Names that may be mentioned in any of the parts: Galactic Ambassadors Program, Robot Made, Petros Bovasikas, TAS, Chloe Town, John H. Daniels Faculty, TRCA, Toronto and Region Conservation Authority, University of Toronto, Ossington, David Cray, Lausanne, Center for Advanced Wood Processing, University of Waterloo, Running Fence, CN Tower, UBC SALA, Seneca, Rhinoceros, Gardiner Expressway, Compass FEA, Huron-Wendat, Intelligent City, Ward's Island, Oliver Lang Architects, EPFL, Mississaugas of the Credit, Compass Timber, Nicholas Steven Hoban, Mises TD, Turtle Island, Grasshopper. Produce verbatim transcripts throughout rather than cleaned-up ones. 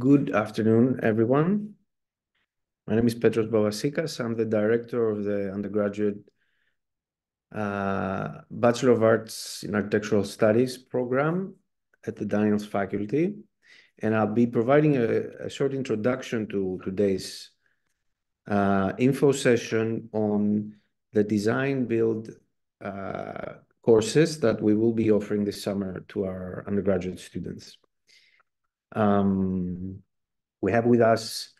Good afternoon, everyone. My name is Petros Bovasikas. I'm the director of the undergraduate uh, Bachelor of Arts in Architectural Studies program at the Daniels Faculty. And I'll be providing a, a short introduction to today's uh, info session on the Design Build uh, courses that we will be offering this summer to our undergraduate students. Um, we have with us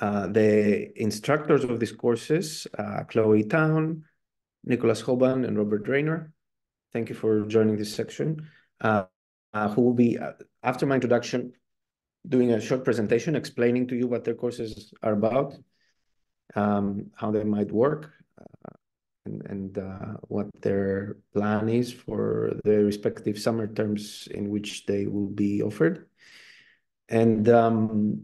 uh, the instructors of these courses, uh, Chloe Town, Nicholas Hoban, and Robert Rainer. Thank you for joining this section. Uh, uh, who will be, uh, after my introduction, doing a short presentation explaining to you what their courses are about, um, how they might work, uh, and, and uh, what their plan is for the respective summer terms in which they will be offered. And um,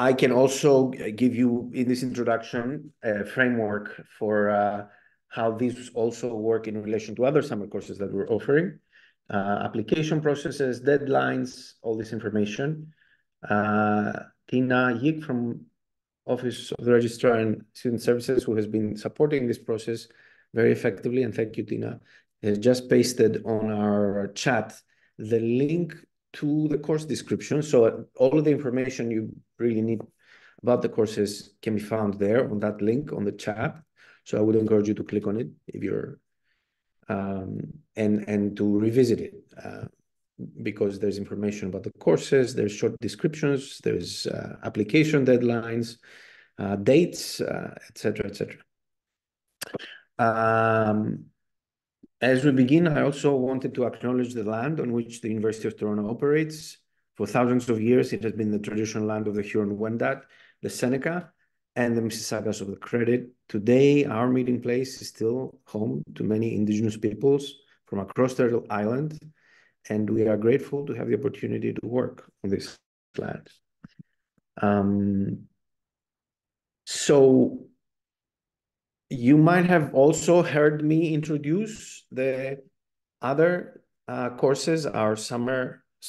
I can also give you, in this introduction, a framework for uh, how these also work in relation to other summer courses that we're offering, uh, application processes, deadlines, all this information. Uh, Tina Yik from Office of the Registrar and Student Services, who has been supporting this process very effectively, and thank you, Tina, has just pasted on our chat the link to the course description. So all of the information you really need about the courses can be found there on that link on the chat. So I would encourage you to click on it if you're, um, and, and to revisit it uh, because there's information about the courses, there's short descriptions, there's uh, application deadlines, uh, dates, uh, et cetera, et cetera. Um, As we begin, I also wanted to acknowledge the land on which the University of Toronto operates. For thousands of years, it has been the traditional land of the Huron-Wendat, the Seneca, and the Mississaugas of the Credit. Today, our meeting place is still home to many Indigenous peoples from across Turtle Island, and we are grateful to have the opportunity to work on this land. Um, so, You might have also heard me introduce the other uh, courses, our summer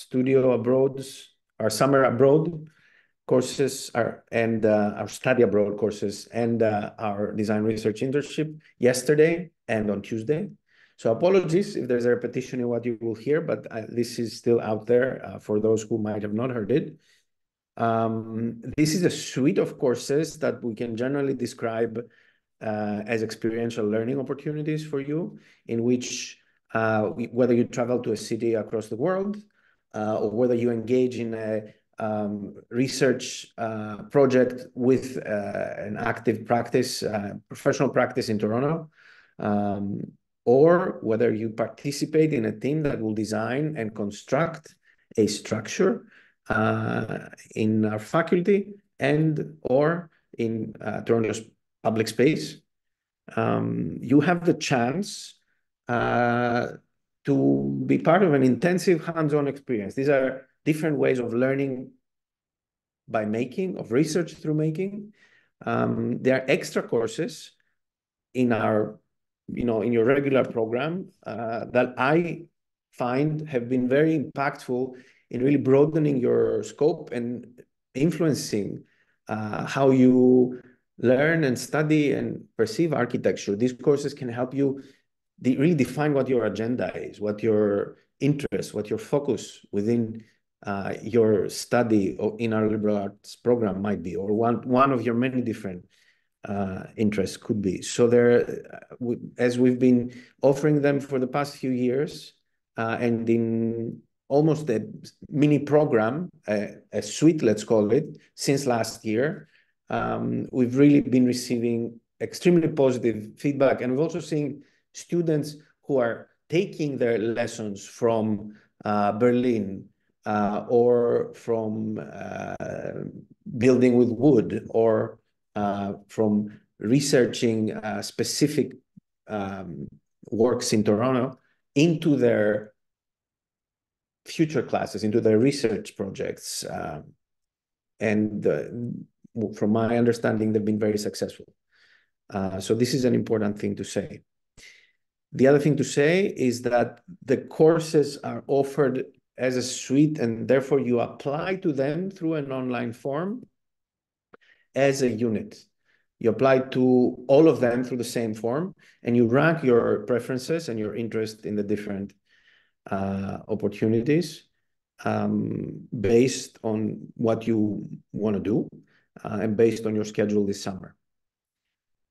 studio abroad, our summer abroad courses, our, and uh, our study abroad courses, and uh, our design research internship yesterday and on Tuesday. So apologies if there's a repetition in what you will hear, but uh, this is still out there uh, for those who might have not heard it. Um, this is a suite of courses that we can generally describe Uh, as experiential learning opportunities for you, in which uh, we, whether you travel to a city across the world uh, or whether you engage in a um, research uh, project with uh, an active practice, uh, professional practice in Toronto, um, or whether you participate in a team that will design and construct a structure uh, in our faculty and or in uh, Toronto's public space, um, you have the chance uh, to be part of an intensive hands-on experience. These are different ways of learning by making, of research through making. Um, there are extra courses in our, you know, in your regular program uh, that I find have been very impactful in really broadening your scope and influencing uh, how you learn and study and perceive architecture. These courses can help you de- really define what your agenda is, what your interest, what your focus within uh, your study or in our liberal arts program might be, or one, one of your many different uh, interests could be. So there, as we've been offering them for the past few years, uh, and in almost a mini program, a, a suite, let's call it, since last year, Um, we've really been receiving extremely positive feedback. And we've also seen students who are taking their lessons from uh, Berlin uh, or from uh, building with wood or uh, from researching uh, specific um, works in Toronto into their future classes, into their research projects. Uh, and uh, From my understanding, they've been very successful. Uh, so this is an important thing to say. The other thing to say is that the courses are offered as a suite, and therefore you apply to them through an online form as a unit. You apply to all of them through the same form, and you rank your preferences and your interest in the different uh, opportunities um, based on what you want to do uh, and based on your schedule this summer.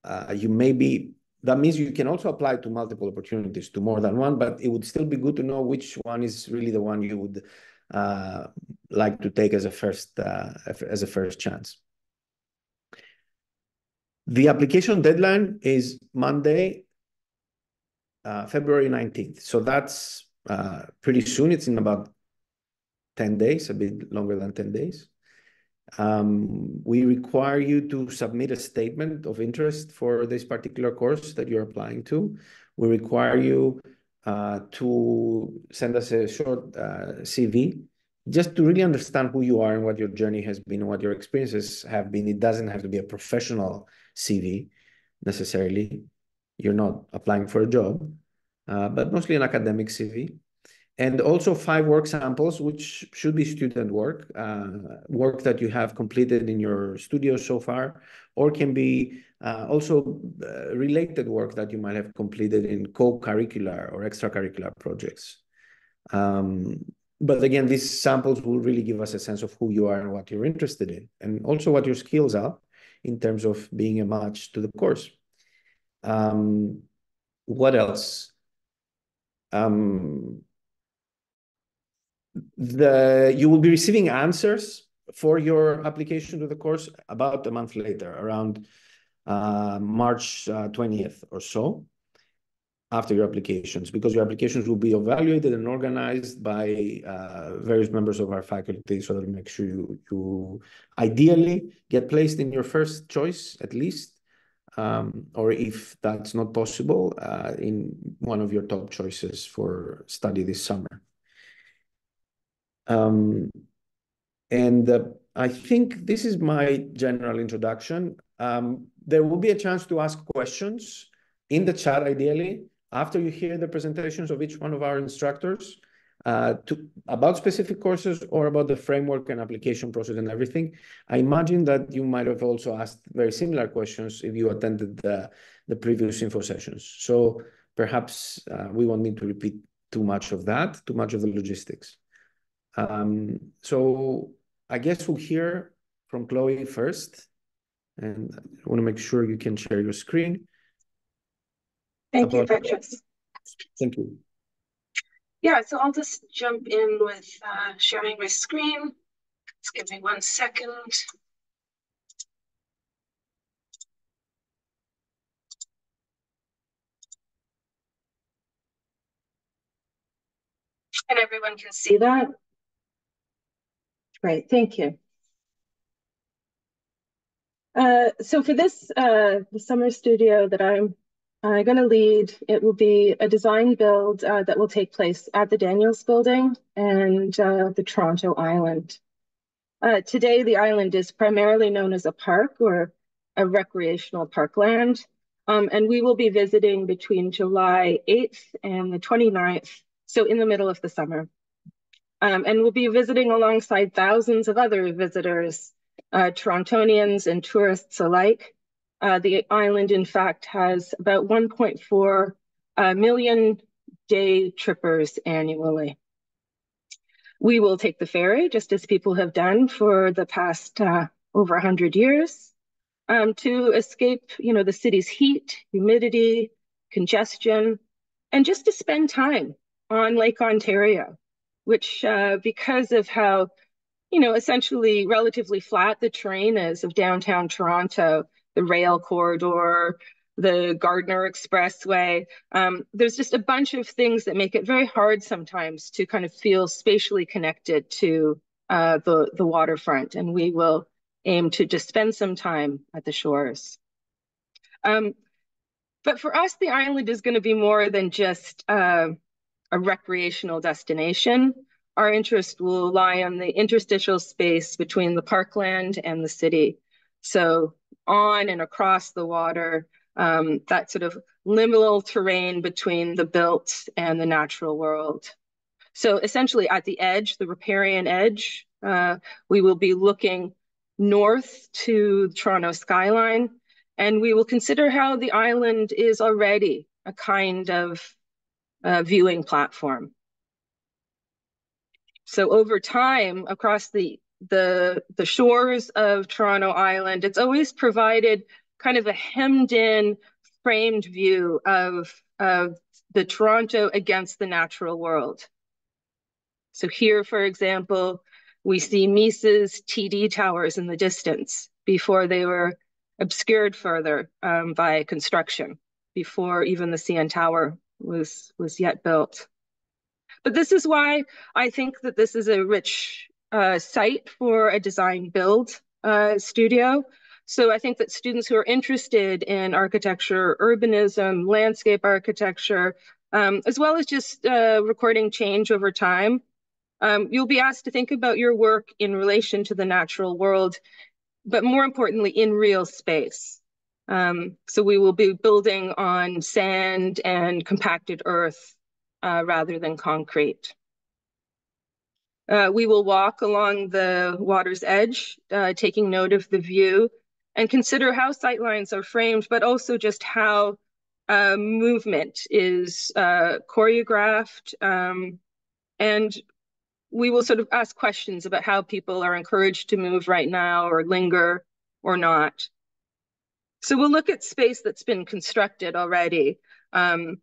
Uh, you may be, that means you can also apply to multiple opportunities, to more than one, but it would still be good to know which one is really the one you would uh, like to take as a first uh, as a first chance. The application deadline is Monday, uh, February nineteenth. So that's uh, pretty soon. It's in about ten days, a bit longer than ten days. Um, we require you to submit a statement of interest for this particular course that you're applying to. We require you uh, to send us a short uh, C V, just to really understand who you are and what your journey has been and what your experiences have been. It doesn't have to be a professional C V necessarily. You're not applying for a job, uh, but mostly an academic C V. And also five work samples, which should be student work, uh, work that you have completed in your studio so far, or can be uh, also uh, related work that you might have completed in co-curricular or extracurricular projects. Um, but again, these samples will really give us a sense of who you are and what you're interested in, and also what your skills are in terms of being a match to the course. Um, what else? Um, The, you will be receiving answers for your application to the course about a month later, around uh, March uh, twentieth or so, after your applications, because your applications will be evaluated and organized by uh, various members of our faculty, so that we make sure you, you ideally get placed in your first choice at least, um, or if that's not possible, uh, in one of your top choices for study this summer. Um, and uh, I think this is my general introduction. Um, there will be a chance to ask questions in the chat, ideally, after you hear the presentations of each one of our instructors uh, to, about specific courses or about the framework and application process and everything. I imagine that you might have also asked very similar questions if you attended the, the previous info sessions. So perhaps uh, we won't need to repeat too much of that, too much of the logistics. Um, so I guess we'll hear from Chloe first, and I want to make sure you can share your screen. Thank About you, Petros. Thank you. Yeah, so I'll just jump in with uh, sharing my screen. Just give me one second. And everyone can see that. Great, thank you. Uh, so for this uh, the summer studio that I'm uh, going to lead, it will be a design build uh, that will take place at the Daniels Building and uh, the Toronto Island. Uh, today, the island is primarily known as a park or a recreational parkland, um, and we will be visiting between July eighth and the twenty-ninth, so in the middle of the summer. Um, and we'll be visiting alongside thousands of other visitors, uh, Torontonians and tourists alike. Uh, the island, in fact, has about one point four uh, million day trippers annually. We will take the ferry, just as people have done for the past uh, over one hundred years, um, to escape, you know, the city's heat, humidity, congestion, and just to spend time on Lake Ontario, which uh, because of how, you know, essentially relatively flat the terrain is of downtown Toronto, the rail corridor, the Gardiner Expressway, um, there's just a bunch of things that make it very hard sometimes to kind of feel spatially connected to uh, the, the waterfront. And we will aim to just spend some time at the shores. Um, but for us, the island is going to be more than just uh, a recreational destination. Our interest will lie on the interstitial space between the parkland and the city. So on and across the water, um, that sort of liminal terrain between the built and the natural world. So essentially at the edge, the riparian edge, uh, we will be looking north to the Toronto skyline, and we will consider how the island is already a kind of uh, viewing platform. So over time, across the, the, the shores of Toronto Island, it's always provided kind of a hemmed-in, framed view of, of the Toronto against the natural world. So here, for example, we see Mises T D towers in the distance before they were obscured further um, by construction, before even the C N Tower was, was yet built. But this is why I think that this is a rich uh, site for a design build uh, studio. So I think that students who are interested in architecture, urbanism, landscape architecture, um, as well as just uh, recording change over time, um, you'll be asked to think about your work in relation to the natural world, but more importantly, in real space. Um, so we will be building on sand and compacted earth Uh, rather than concrete. Uh, we will walk along the water's edge, uh, taking note of the view, and consider how sightlines are framed, but also just how uh, movement is uh, choreographed. Um, and we will sort of ask questions about how people are encouraged to move right now or linger or not. So we'll look at space that's been constructed already. Um,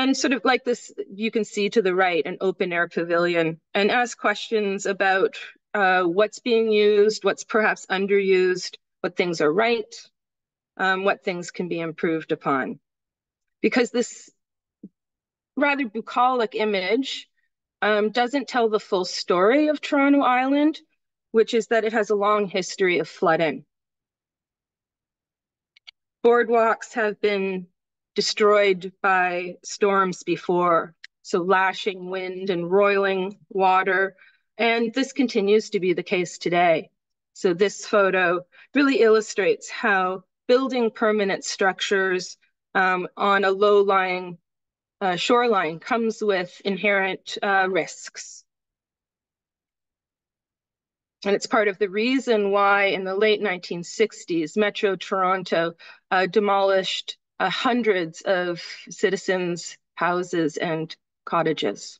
And sort of like this, you can see to the right, an open air pavilion, and ask questions about uh, what's being used, what's perhaps underused, what things are right, um, what things can be improved upon. Because this rather bucolic image um, doesn't tell the full story of Toronto Island, which is that it has a long history of flooding. Boardwalks have been destroyed by storms before, so lashing wind and roiling water. And this continues to be the case today. So this photo really illustrates how building permanent structures um, on a low-lying uh, shoreline comes with inherent uh, risks. And it's part of the reason why in the late nineteen sixties, Metro Toronto uh, demolished Uh, hundreds of citizens' houses and cottages.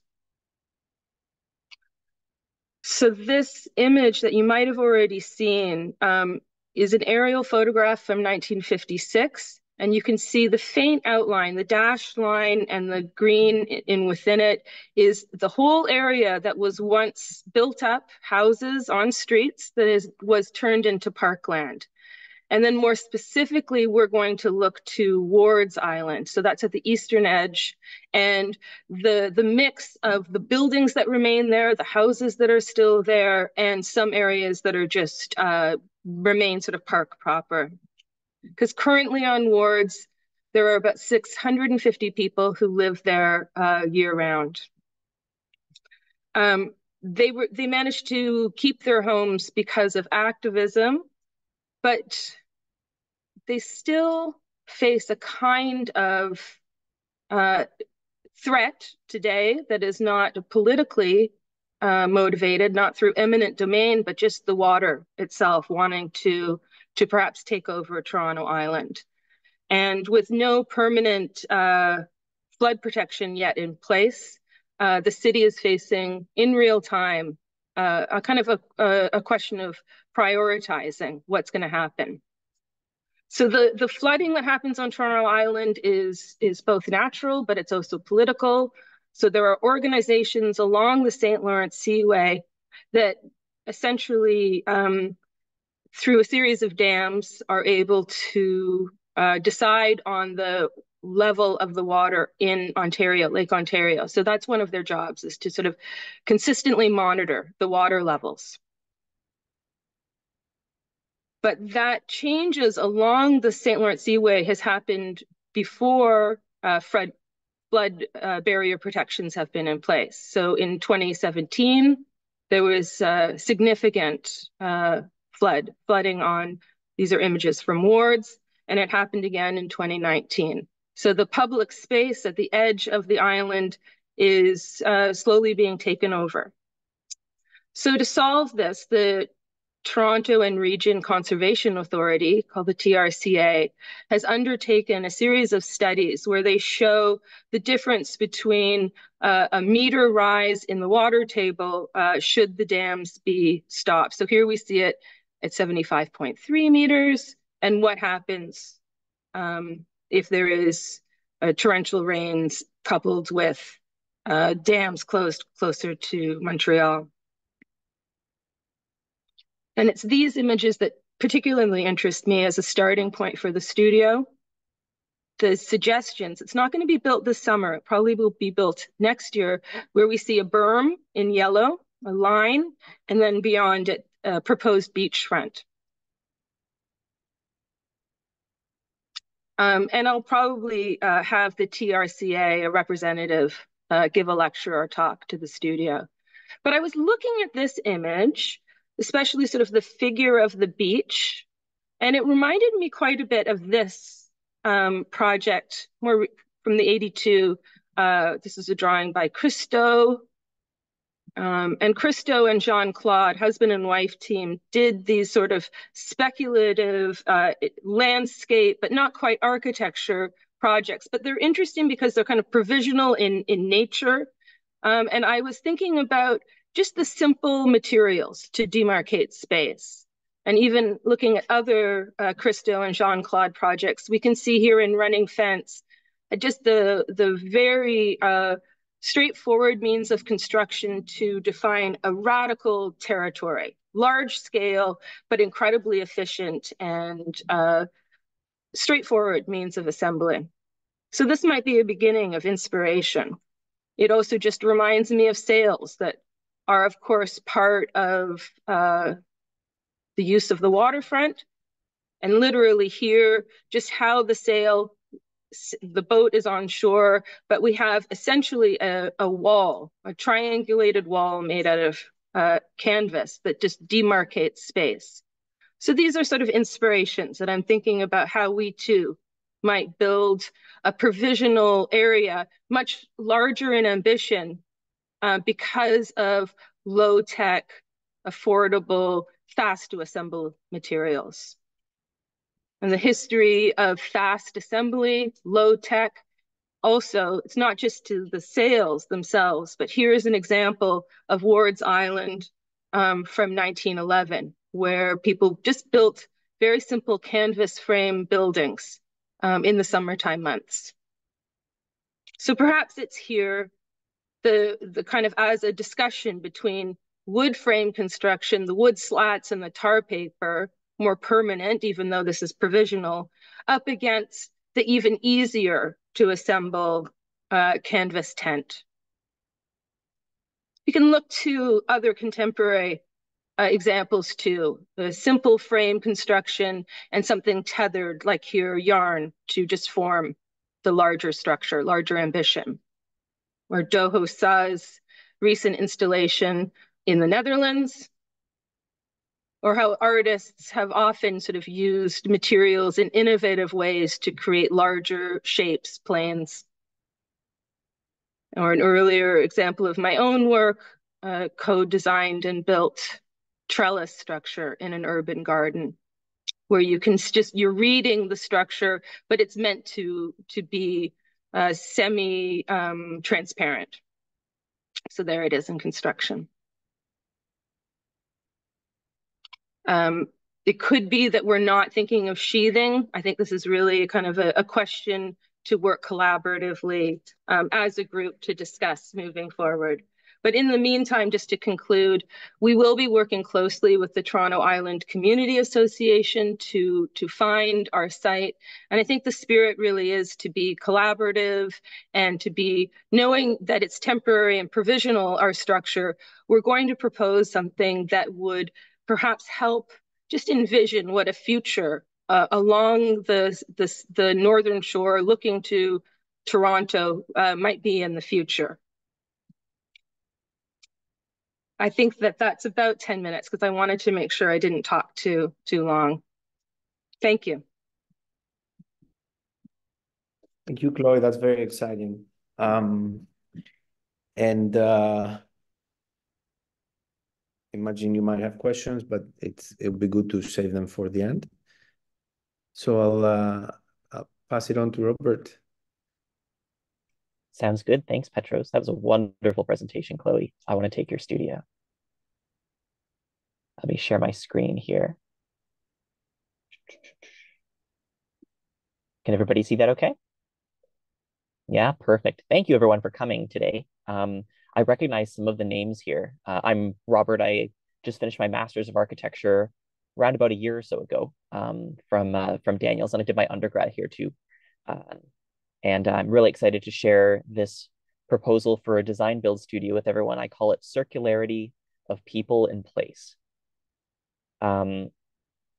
So this image that you might have already seen um, is an aerial photograph from nineteen fifty-six, and you can see the faint outline, the dashed line and the green in within it is the whole area that was once built up, houses on streets, that is, was turned into parkland. And then more specifically, we're going to look to Ward's Island. So that's at the eastern edge. And the, the mix of the buildings that remain there, the houses that are still there, and some areas that are just uh, remain sort of park proper. Because currently on Ward's, there are about six hundred fifty people who live there uh, year round. Um, they were, they managed to keep their homes because of activism, but they still face a kind of uh, threat today that is not politically uh, motivated, not through eminent domain, but just the water itself wanting to, to perhaps take over Toronto Island. And with no permanent uh, flood protection yet in place, uh, the city is facing in real time uh, a kind of a, a, a question of prioritizing what's going to happen. So the, the flooding that happens on Toronto Island is, is both natural, but it's also political. So there are organizations along the Saint Lawrence Seaway that essentially, um, through a series of dams, are able to uh, decide on the level of the water in Ontario, Lake Ontario. So that's one of their jobs, is to sort of consistently monitor the water levels. But that changes along the Saint Lawrence Seaway has happened before uh, flood, flood uh, barrier protections have been in place. So in twenty seventeen, there was uh, significant uh, flood, flooding on, these are images from Ward's, and it happened again in twenty nineteen. So the public space at the edge of the island is uh, slowly being taken over. So to solve this, the Toronto and Region Conservation Authority, called the T R C A, has undertaken a series of studies where they show the difference between uh, a meter rise in the water table uh, should the dams be stopped. So here we see it at seventy-five point three meters, and what happens um, if there is uh, torrential rains coupled with uh, dams closed closer to Montreal. And it's these images that particularly interest me as a starting point for the studio. The suggestions, it's not going to be built this summer, it probably will be built next year, where we see a berm in yellow, a line, and then beyond it, a proposed beachfront. Um, and I'll probably uh, have the T R C A, a representative, uh, give a lecture or talk to the studio. But I was looking at this image, especially sort of the figure of the beach. And it reminded me quite a bit of this um, project more from the eighty-two. Uh, this is a drawing by Christo. Um, and Christo and Jean-Claude, husband and wife team, did these sort of speculative uh, landscape, but not quite architecture projects. But they're interesting because they're kind of provisional in, in nature. Um, and I was thinking about just the simple materials to demarcate space. And even looking at other uh, Christo and Jean-Claude projects, we can see here in Running Fence, uh, just the, the very uh, straightforward means of construction to define a radical territory, large scale, but incredibly efficient and uh, straightforward means of assembling. So this might be a beginning of inspiration. It also just reminds me of sails that are, of course, part of uh, the use of the waterfront. And literally here, just how the sail, the boat is on shore, but we have essentially a, a wall, a triangulated wall made out of uh, canvas that just demarcates space. So these are sort of inspirations that I'm thinking about how we too might build a provisional area, much larger in ambition, Uh, because of low-tech, affordable, fast-to-assemble materials. And the history of fast assembly, low-tech, also, it's not just to the sails themselves, but here's an example of Ward's Island um, from nineteen eleven, where people just built very simple canvas frame buildings um, in the summertime months. So perhaps it's here The, the kind of as a discussion between wood frame construction, the wood slats and the tar paper, more permanent, even though this is provisional, up against the even easier to assemble uh, canvas tent. You can look to other contemporary uh, examples too, the simple frame construction and something tethered like here, yarn, to just form the larger structure, larger ambition. Or Doho Sa's recent installation in the Netherlands, or how artists have often sort of used materials in innovative ways to create larger shapes, planes. Or an earlier example of my own work, uh, co-designed and built trellis structure in an urban garden, where you can just, you're reading the structure, but it's meant to, to be Uh, semi-transparent. Um, so there it is in construction. Um, it could be that we're not thinking of sheathing. I think this is really kind of a, a question to work collaboratively um, as a group to discuss moving forward. But in the meantime, just to conclude, we will be working closely with the Toronto Island Community Association to, to find our site. And I think the spirit really is to be collaborative and to be knowing that it's temporary and provisional, our structure. We're going to propose something that would perhaps help just envision what a future uh, along the, the, the northern shore looking to Toronto uh, might be in the future. I think that that's about ten minutes because I wanted to make sure I didn't talk too, too long. Thank you. Thank you, Chloe. That's very exciting. Um, And uh, imagine you might have questions, but it's it would be good to save them for the end. So I'll, uh, I'll pass it on to Robert. Sounds good. Thanks, Petros. That was a wonderful presentation, Chloe. I want to take your studio. Let me share my screen here. Can everybody see that okay? Yeah, perfect. Thank you everyone for coming today. Um, I recognize some of the names here. Uh, I'm Robert. I just finished my Master's of Architecture around about a year or so ago um, from, uh, from Daniels, and I did my undergrad here too. Uh, and I'm really excited to share this proposal for a design build studio with everyone. I call it Circularity of People in Place. Um,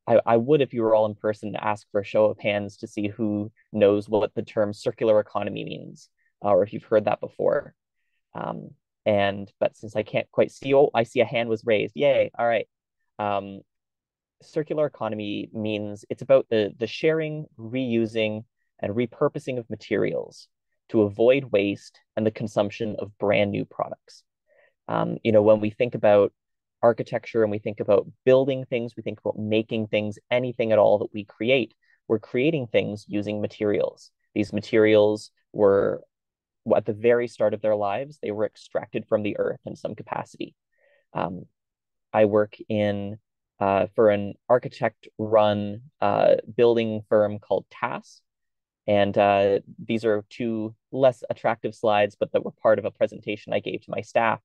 I, I would, if you were all in person, ask for a show of hands to see who knows what the term circular economy means, uh, or if you've heard that before. Um, and, but since I can't quite see, oh, I see a hand was raised. Yay, all right. Um, circular economy means it's about the, the sharing, reusing, and repurposing of materials to avoid waste and the consumption of brand new products. Um, you know, when we think about architecture and we think about building things, we think about making things, anything at all that we create, we're creating things using materials. These materials were, at the very start of their lives, they were extracted from the earth in some capacity. Um, I work in, uh, for an architect-run uh, building firm called T A S, and uh, these are two less attractive slides, but that were part of a presentation I gave to my staff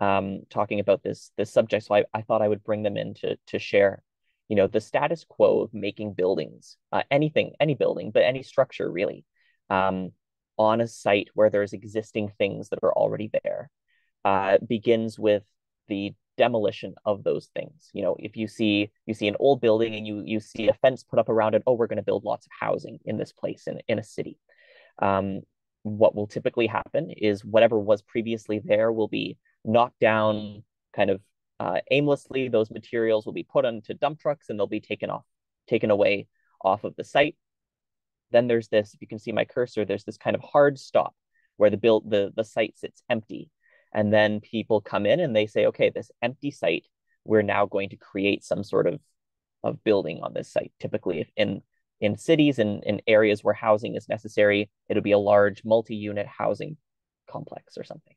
Um, talking about this, this subject, so I, I thought I would bring them in to, to share, you know, the status quo of making buildings, uh, anything, any building, but any structure really, um, on a site where there's existing things that are already there, uh, begins with the demolition of those things. You know, if you see, you see an old building and you, you see a fence put up around it, oh, we're going to build lots of housing in this place in, in a city. Um, what will typically happen is whatever was previously there will be knocked down kind of uh, aimlessly. Those materials will be put onto dump trucks and they'll be taken off, taken away off of the site. Then there's this, if you can see my cursor, there's this kind of hard stop where the build, the, the site sits empty. And then people come in and they say, okay, this empty site, we're now going to create some sort of, of building on this site. Typically if in, in cities and in areas where housing is necessary, it'll be a large multi-unit housing complex or something.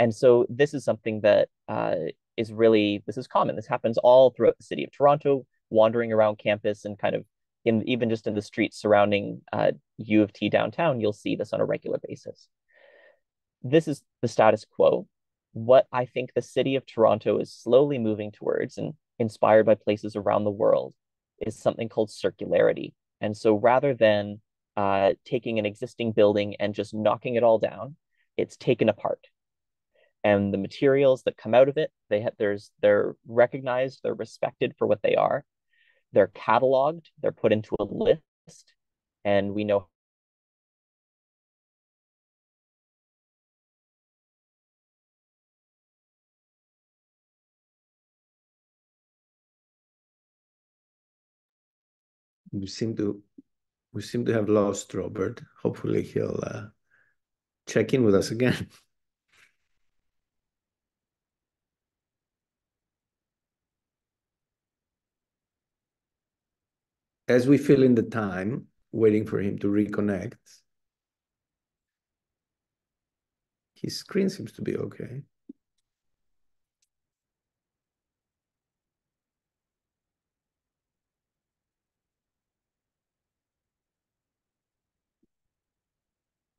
And so this is something that uh, is really, this is common. This happens all throughout the city of Toronto, wandering around campus and kind of in, even just in the streets surrounding uh, U of T downtown, you'll see this on a regular basis. This is the status quo. What I think the city of Toronto is slowly moving towards and inspired by places around the world is something called circularity. And so rather than uh, taking an existing building and just knocking it all down, it's taken apart. And the materials that come out of it, they have, there's, they're recognized, they're respected for what they are. They're cataloged, they're put into a list, and we know we seem to we seem to have lost Robert. Hopefully he'll uh, check in with us again. As we fill in the time, waiting for him to reconnect, his screen seems to be okay.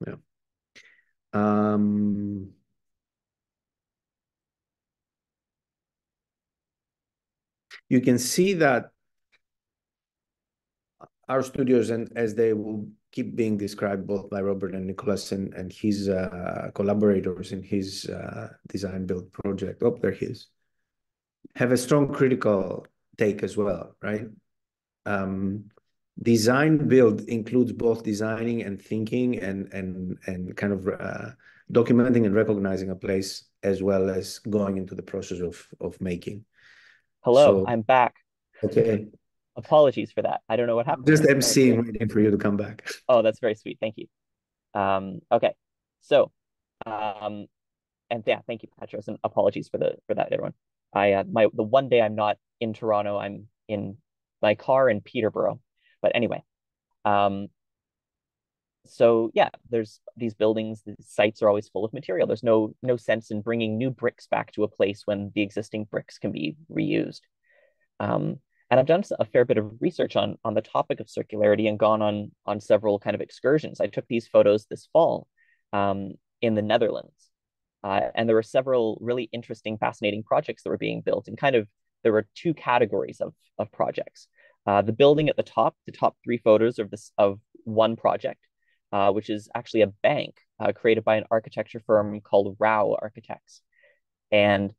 Yeah. Um, you can see that our studios, and as they will keep being described both by Robert and Nicholas and, and his uh, collaborators in his uh, design build project, oh, there he is, have a strong critical take as well, right? Um, design build includes both designing and thinking and, and, and kind of uh, documenting and recognizing a place as well as going into the process of, of making. Hello, so, I'm back. Okay. Apologies for that. I don't know what happened. Just emceeing, waiting for you to come back. Oh, that's very sweet. Thank you. Um, okay. So um, And yeah, thank you, Petros, and apologies for the for that, everyone. I uh, my the one day I'm not in Toronto, I'm in my car in Peterborough. But anyway, um, so yeah, there's these buildings, the sites are always full of material. There's no no sense in bringing new bricks back to a place when the existing bricks can be reused. Um, and I've done a fair bit of research on on the topic of circularity and gone on on several kind of excursions. I took these photos this fall um, in the Netherlands. Uh, and there were several really interesting, fascinating projects that were being built, and kind of there were two categories of of projects. Uh, the building at the top, the top three photos of this of one project, uh, which is actually a bank uh, created by an architecture firm called Rao Architects. And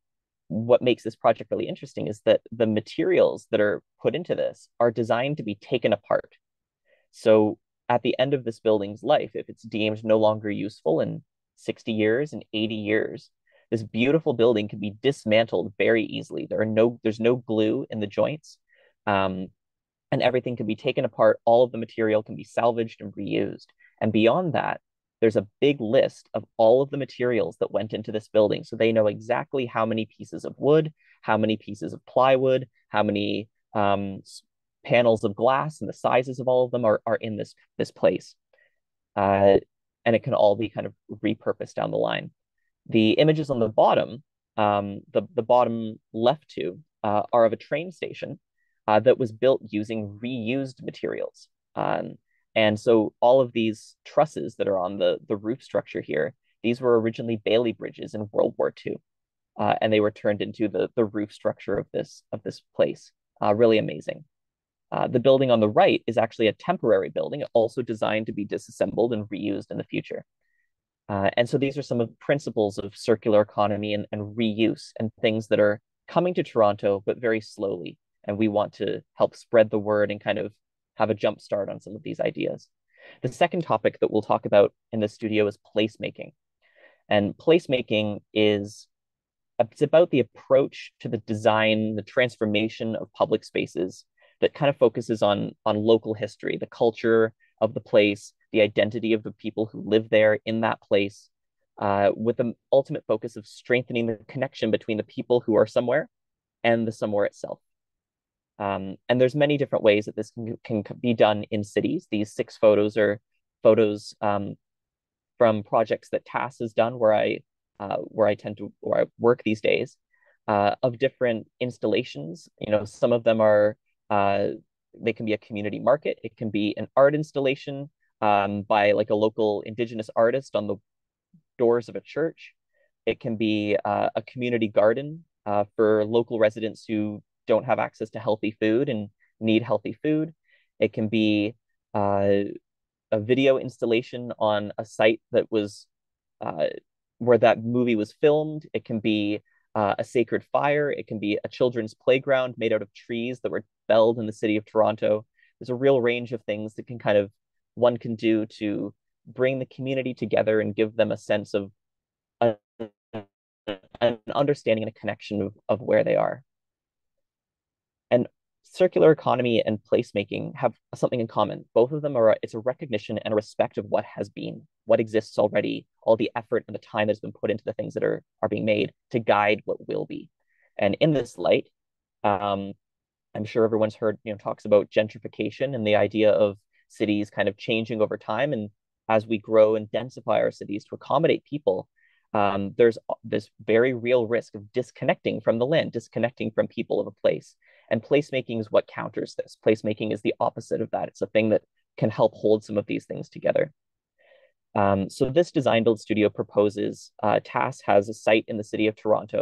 what makes this project really interesting is that the materials that are put into this are designed to be taken apart. So at the end of this building's life, if it's deemed no longer useful and sixty years and eighty years, this beautiful building can be dismantled very easily. There are no, there's no glue in the joints, um, and everything can be taken apart. All of the material can be salvaged and reused. And beyond that, there's a big list of all of the materials that went into this building. So they know exactly how many pieces of wood, how many pieces of plywood, how many um, panels of glass, and the sizes of all of them are, are in this, this place. Uh, And it can all be kind of repurposed down the line. The images on the bottom, um, the, the bottom left two, uh, are of a train station uh, that was built using reused materials. Um, and so all of these trusses that are on the, the roof structure here, these were originally Bailey bridges in World War Two. Uh, and they were turned into the, the roof structure of this, of this place. Uh, really amazing. Uh, the building on the right is actually a temporary building, also designed to be disassembled and reused in the future. Uh, and so these are some of the principles of circular economy and, and reuse, and things that are coming to Toronto, but very slowly. And we want to help spread the word and kind of have a jump start on some of these ideas. The second topic that we'll talk about in the studio is placemaking. And placemaking is it's about the approach to the design, the transformation of public spaces that kind of focuses on, on local history, the culture of the place, the identity of the people who live there in that place, uh, with the ultimate focus of strengthening the connection between the people who are somewhere and the somewhere itself. Um, and there's many different ways that this can, can be done in cities. These six photos are photos um, from projects that T A S has done, where I, uh, where I tend to where I work these days, uh, of different installations. You know, some of them are Uh, they can be a community market. It can be an art installation um, by like a local indigenous artist on the doors of a church. It can be uh, a community garden uh, for local residents who don't have access to healthy food and need healthy food. It can be uh, a video installation on a site that was uh, where that movie was filmed. It can be Uh, a sacred fire. It can be a children's playground made out of trees that were felled in the city of Toronto. There's a real range of things that can kind of one can do to bring the community together and give them a sense of a, an understanding and a connection of, of where they are. And circular economy and placemaking have something in common. Both of them are, it's a recognition and a respect of what has been, what exists already, all the effort and the time that's been put into the things that are, are being made to guide what will be. And in this light, um, I'm sure everyone's heard, you know, talks about gentrification and the idea of cities kind of changing over time. And as we grow and densify our cities to accommodate people, um, there's this very real risk of disconnecting from the land, disconnecting from people of a place. And placemaking is what counters this. Placemaking is the opposite of that. It's a thing that can help hold some of these things together. Um, so this Design Build Studio proposes, uh, T A S has a site in the city of Toronto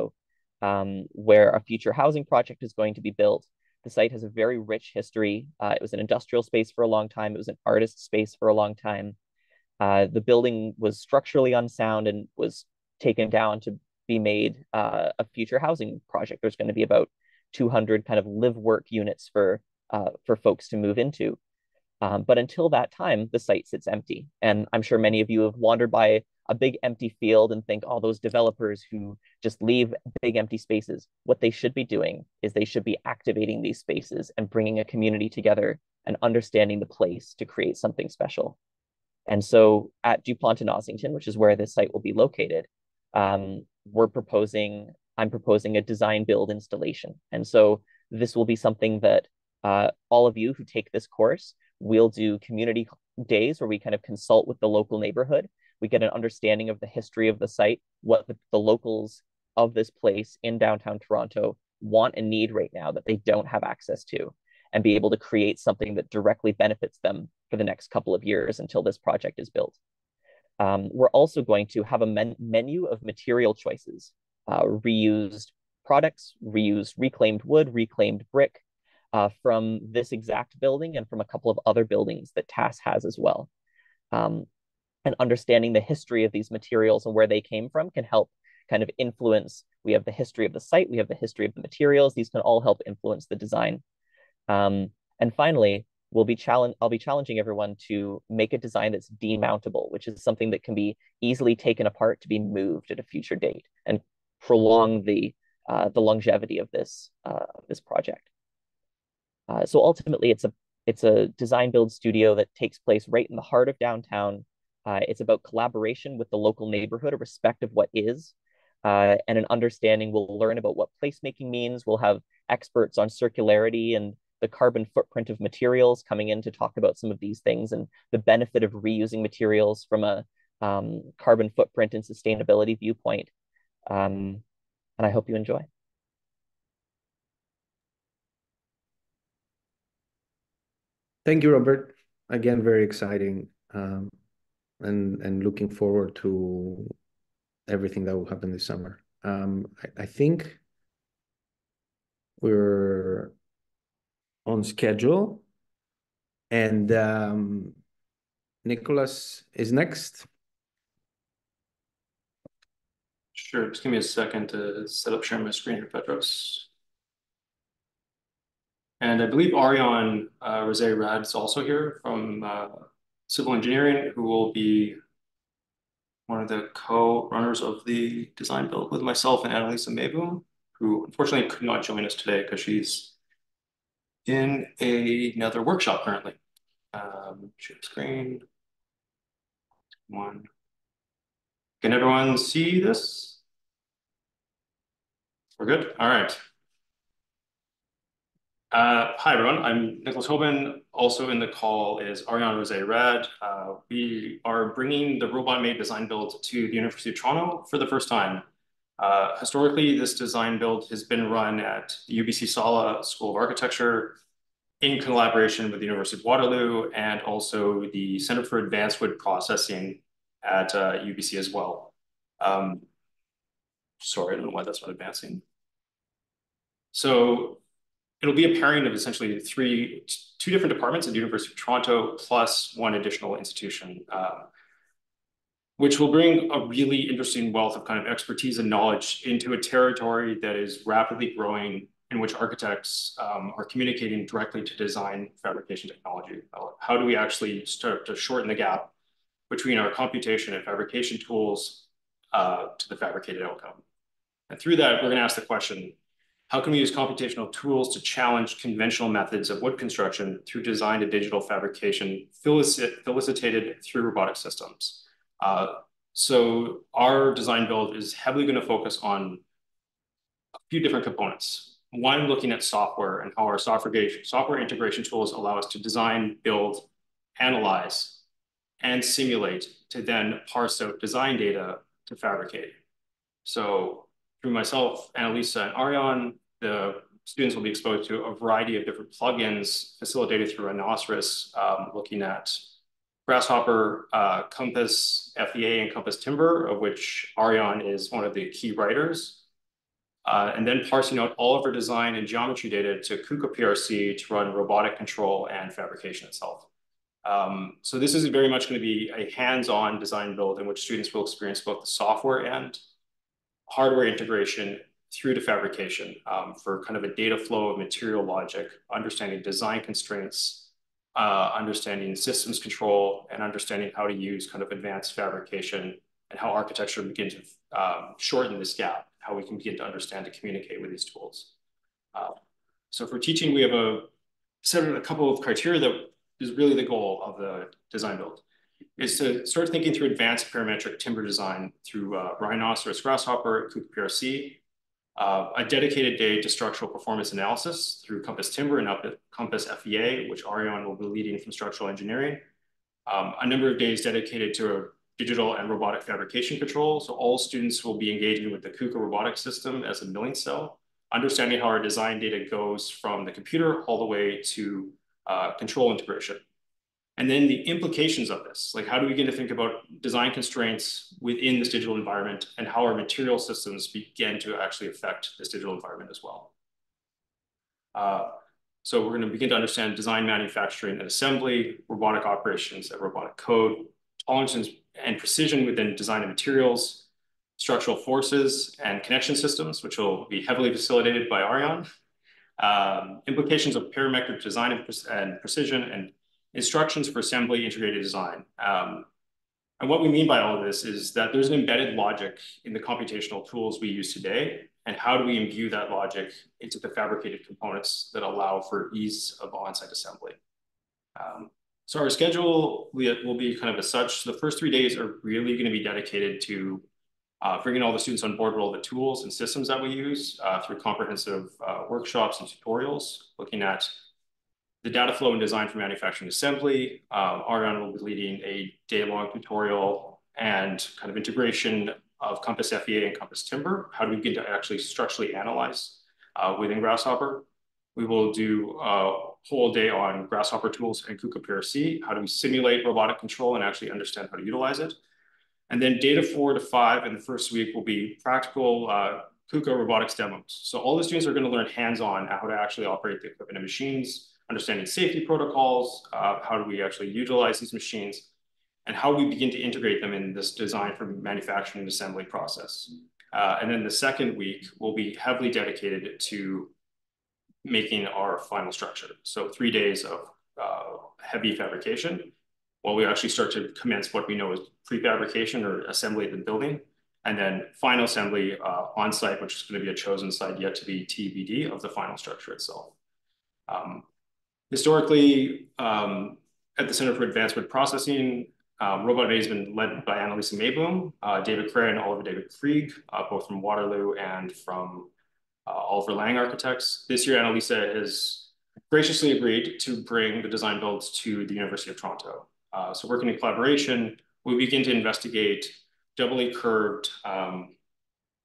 um, where a future housing project is going to be built. The site has a very rich history. Uh, it was an industrial space for a long time. It was an artist space for a long time. Uh, the building was structurally unsound and was taken down to be made uh, a future housing project. There's going to be about two hundred kind of live work units for uh, for folks to move into. Um, but until that time, the site sits empty. And I'm sure many of you have wandered by a big empty field and think, oh, those developers who just leave big empty spaces. What they should be doing is they should be activating these spaces and bringing a community together and understanding the place to create something special. And so at DuPont and Ossington, which is where this site will be located, um, we're proposing, I'm proposing a design build installation. And so this will be something that uh, all of you who take this course, we'll do community days where we kind of consult with the local neighborhood. We get an understanding of the history of the site, what the, the locals of this place in downtown Toronto want and need right now that they don't have access to, and be able to create something that directly benefits them for the next couple of years until this project is built. Um, we're also going to have a men menu of material choices, uh, reused products, reused reclaimed wood, reclaimed brick uh, from this exact building and from a couple of other buildings that T A S has as well. Um, and understanding the history of these materials and where they came from can help kind of influence. We have the history of the site, we have the history of the materials. These can all help influence the design. Um, and finally, we'll be challenge I'll be challenging everyone to make a design that's demountable, which is something that can be easily taken apart to be moved at a future date and prolong the uh, the longevity of this uh, this project. Uh, so ultimately, it's a it's a design build studio that takes place right in the heart of downtown. Uh, it's about collaboration with the local neighborhood, a respect of what is, uh, and an understanding. We'll learn about what placemaking means. We'll have experts on circularity and the carbon footprint of materials coming in to talk about some of these things and the benefit of reusing materials from a um, carbon footprint and sustainability viewpoint. Um, and I hope you enjoy. Thank you, Robert. Again, very exciting um, and, and looking forward to everything that will happen this summer. Um, I, I think we're on schedule, and um, Nicholas is next. Sure, just give me a second to set up sharing my screen here, Petros. And I believe Aryan uh, Rezaei Rad is also here from uh, civil engineering, who will be one of the co-runners of the design build with myself and AnnaLisa Meyboom, who unfortunately could not join us today because she's in a, another workshop currently. Um, share screen. One. Can everyone see this? We're good? All right. Uh, hi, everyone. I'm Nicholas Hoban. Also in the call is Aryan Rezaei Rad. Uh, we are bringing the robot-made design build to the University of Toronto for the first time. Uh, historically, this design build has been run at the U B C Sala School of Architecture in collaboration with the University of Waterloo and also the Center for Advanced Wood Processing at uh, U B C as well. Um, sorry, I don't know why that's not advancing. So it'll be a pairing of essentially three, two different departments at the University of Toronto plus one additional institution. Uh, which will bring a really interesting wealth of kind of expertise and knowledge into a territory that is rapidly growing, in which architects um, are communicating directly to design fabrication technology. How do we actually start to shorten the gap between our computation and fabrication tools uh, to the fabricated outcome? And through that, we're gonna ask the question, how can we use computational tools to challenge conventional methods of wood construction through design to digital fabrication felicit- felicitated through robotic systems? Uh, so our design build is heavily going to focus on a few different components. One, looking at software and how our software, software integration tools allow us to design, build, analyze, and simulate to then parse out design data to fabricate. So through myself, AnnaLisa, and Aryan, the students will be exposed to a variety of different plugins facilitated through Rhinoceros, um, looking at Grasshopper, uh, Compass F E A, and Compass Timber, of which Aryan is one of the key writers. Uh, and then parsing out all of our design and geometry data to KUKA P R C to run robotic control and fabrication itself. Um, so this is very much going to be a hands-on design build in which students will experience both the software and hardware integration through to fabrication um, for kind of a data flow of material logic, understanding design constraints, Uh, understanding systems control, and understanding how to use kind of advanced fabrication and how architecture begins to um, shorten this gap, how we can begin to understand and communicate with these tools. Uh, so for teaching, we have a set of a couple of criteria that is really the goal of the design build. is to start thinking through advanced parametric timber design through uh, Rhinoceros, Grasshopper, KUKA P R C, uh, a dedicated day to structural performance analysis through Compass Timber and up at Compass F E A, which Aryan will be leading from structural engineering. Um, a number of days dedicated to digital and robotic fabrication control. So all students will be engaging with the KUKA robotic system as a milling cell, understanding how our design data goes from the computer all the way to uh, control integration. And then the implications of this, like how do we begin to think about design constraints within this digital environment and how our material systems begin to actually affect this digital environment as well. Uh, so we're going to begin to understand design, manufacturing and assembly, robotic operations and robotic code, tolerance and precision within design and materials, structural forces and connection systems, which will be heavily facilitated by Aryan, um, implications of parametric design and, pre and precision and instructions for assembly integrated design. Um, and what we mean by all of this is that there's an embedded logic in the computational tools we use today. And how do we imbue that logic into the fabricated components that allow for ease of on-site assembly? Um, so our schedule will be kind of as such. The first three days are really going to be dedicated to uh, bringing all the students on board with all the tools and systems that we use uh, through comprehensive uh, workshops and tutorials, looking at the data flow and design for manufacturing assembly. Um, Aryan will be leading a day-long tutorial and kind of integration of Compass F E A and Compass Timber. How do we begin to actually structurally analyze uh, within Grasshopper? We will do a whole day on Grasshopper tools and KUKA P R C. How do we simulate robotic control and actually understand how to utilize it? And then data four to five in the first week will be practical uh, KUKA robotics demos. So all the students are going to learn hands-on how to actually operate the equipment and machines, understanding safety protocols, uh, how do we actually utilize these machines, and how we begin to integrate them in this design for manufacturing and assembly process. Uh, and then the second week will be heavily dedicated to making our final structure. So three days of uh, heavy fabrication, while we actually start to commence what we know as prefabrication or assembly of the building, and then final assembly uh, on site, which is going to be a chosen site yet to be T B D of the final structure itself. Um, Historically, um, at the Center for Advanced Wood Processing, um, Robot A has been led by AnnaLisa Meyboom, uh, David Cray, and Oliver David Krieg, uh, both from Waterloo and from uh, Oliver Lang Architects. This year, AnnaLisa has graciously agreed to bring the design builds to the University of Toronto. Uh, so working in collaboration, we begin to investigate doubly curved um,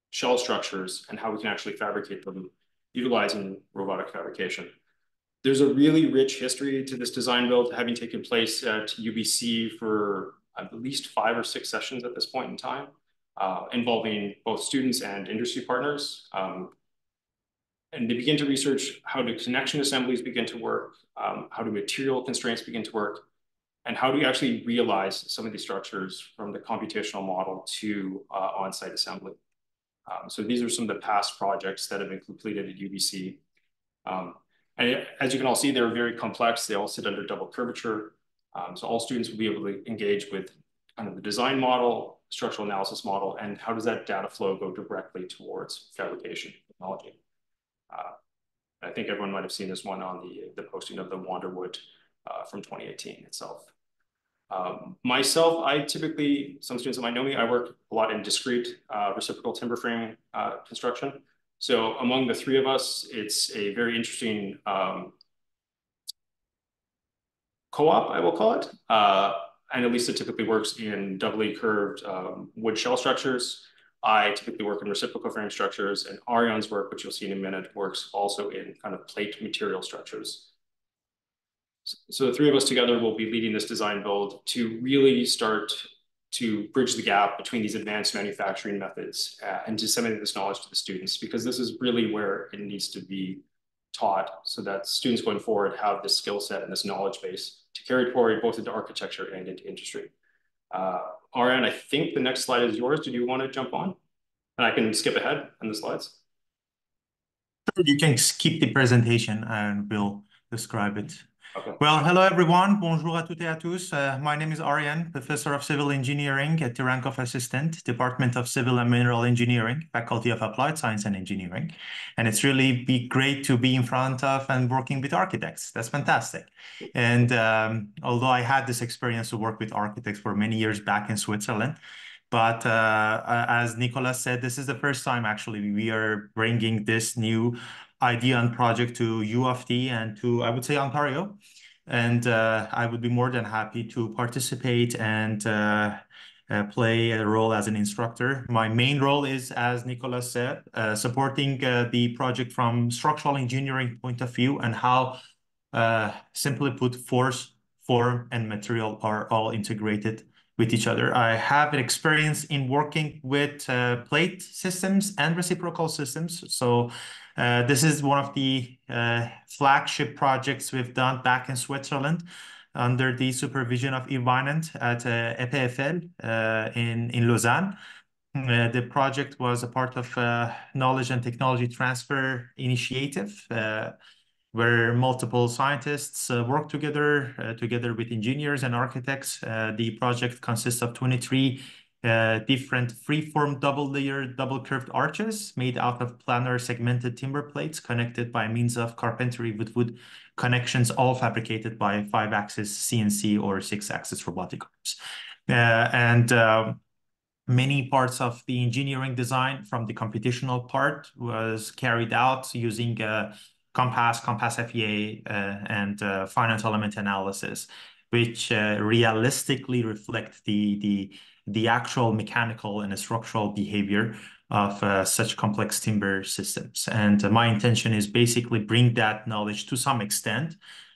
shell structures and how we can actually fabricate them utilizing robotic fabrication. There's a really rich history to this design build, having taken place at U B C for at least five or six sessions at this point in time, uh, involving both students and industry partners. Um, and they begin to research how do connection assemblies begin to work, um, how do material constraints begin to work, and how do we actually realize some of these structures from the computational model to uh, on-site assembly. Um, so these are some of the past projects that have been completed at U B C. Um, And as you can all see, they're very complex. They all sit under double curvature. Um, so all students will be able to engage with kind of the design model, structural analysis model, and how does that data flow go directly towards fabrication technology. Uh, I think everyone might've seen this one on the, the posting of the Wanderwood uh, from twenty eighteen itself. Um, myself, I typically, some students that might know me, I work a lot in discrete uh, reciprocal timber frame uh, construction. So among the three of us, it's a very interesting um, co-op, I will call it. Uh, AnnaLisa typically works in doubly curved um, wood shell structures. I typically work in reciprocal frame structures, and Aryan's work, which you'll see in a minute, works also in kind of plate material structures. So, so the three of us together will be leading this design build to really start to bridge the gap between these advanced manufacturing methods uh, and disseminate this knowledge to the students, because this is really where it needs to be taught so that students going forward have this skill set and this knowledge base to carry forward both into architecture and into industry. Uh, Aryan, I think the next slide is yours. Did you want to jump on? And I can skip ahead on the slides. You can skip the presentation and we'll describe it. Okay. Well, hello everyone. Bonjour à toutes et à tous. Uh, my name is Aryan, Professor of Civil Engineering at the rank of Assistant, Department of Civil and Mineral Engineering, Faculty of Applied Science and Engineering. And it's really be great to be in front of and working with architects. That's fantastic. And um, although I had this experience to work with architects for many years back in Switzerland, but uh, as Nicholas said, this is the first time actually we are bringing this new idea and project to U of T and to, I would say, Ontario. And uh, I would be more than happy to participate and uh, uh, play a role as an instructor. My main role is, as Nicholas said, uh, supporting uh, the project from structural engineering point of view and how, uh, simply put, force, form, and material are all integrated with each other. I have an experience in working with uh, plate systems and reciprocal systems. So uh, this is one of the uh, flagship projects we've done back in Switzerland under the supervision of Yves Weinand at uh, E P F L uh, in, in Lausanne. Uh, the project was a part of uh, knowledge and technology transfer initiative, uh, where multiple scientists uh, work together, uh, together with engineers and architects. Uh, the project consists of twenty-three uh, different freeform double-layered, double-curved arches made out of planar segmented timber plates connected by means of carpentry with wood connections, all fabricated by five-axis C N C or six-axis robotic arms. Uh, and uh, many parts of the engineering design from the computational part was carried out using uh, Compass, Compass F E A, uh, and uh, finite element analysis, which uh, realistically reflect the, the, the actual mechanical and structural behavior of uh, such complex timber systems. And uh, my intention is basically bring that knowledge to some extent